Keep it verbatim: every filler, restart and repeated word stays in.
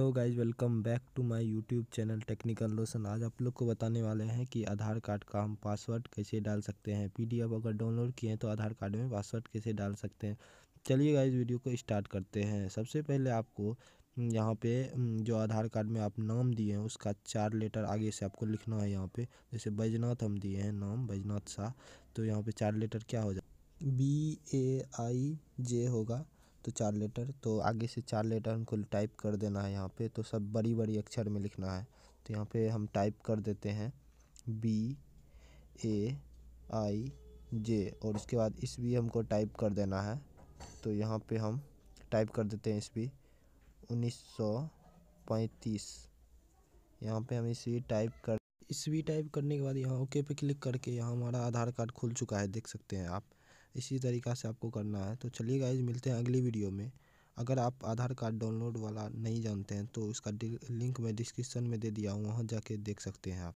Hello guys, welcome back to my YouTube channel technical Roshan. आज आप लोग को बताने वाले हैं कि आधार कार्ड का हम पासवर्ड कैसे डाल सकते हैं। पीडीएफ अगर डाउनलोड किए हैं तो आधार कार्ड में पासवर्ड कैसे डाल सकते हैं। चलिए गाइज वीडियो को स्टार्ट करते हैं। सबसे पहले आपको यहाँ पे जो आधार कार्ड में आप नाम दिए हैं उसका चार लेटर आगे से आपको लिखना है। यहाँ पे जैसे बैजनाथ हम दिए हैं नाम, बैजनाथ शाह, तो यहाँ पर चार लेटर क्या हो जाए, बी ए आई जे होगा, तो चार लेटर, तो आगे से चार लेटर हमको टाइप कर देना है। यहाँ पे तो सब बड़ी बड़ी अक्षर में लिखना है, तो यहाँ पे हम टाइप कर देते हैं बी ए आई जे, और उसके बाद इस भी हमको टाइप कर देना है। तो यहाँ पे हम टाइप कर देते हैं इस भी उन्नीस सौ पैंतीस। यहाँ पे हम इस भी टाइप कर इस भी टाइप करने के बाद यहाँ ओके पे क्लिक करके यहाँ हमारा आधार कार्ड खुल चुका है, देख सकते हैं आप। इसी तरीक़ा से आपको करना है। तो चलिए गाइज मिलते हैं अगली वीडियो में। अगर आप आधार कार्ड डाउनलोड वाला नहीं जानते हैं तो उसका लिंक मैं डिस्क्रिप्शन में दे दिया हूँ, वहाँ जाके देख सकते हैं आप।